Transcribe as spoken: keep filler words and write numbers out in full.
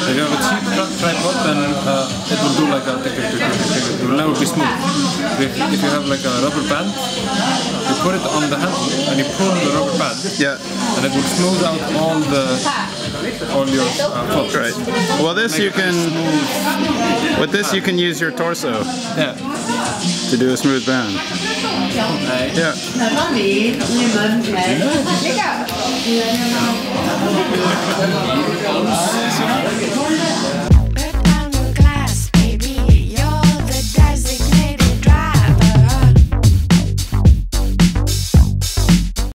If you have a cheap tripod, then uh, it will do like a tick tick tick tick. It will never be smooth. If, if you have like a rubber band, you put it on the handle and you pull on the rubber band. Yeah. And it will smooth out all the all your uh, flops. Right. Well, this you can with this you can use your torso. Yeah. To do a smooth band. Yeah. Yeah.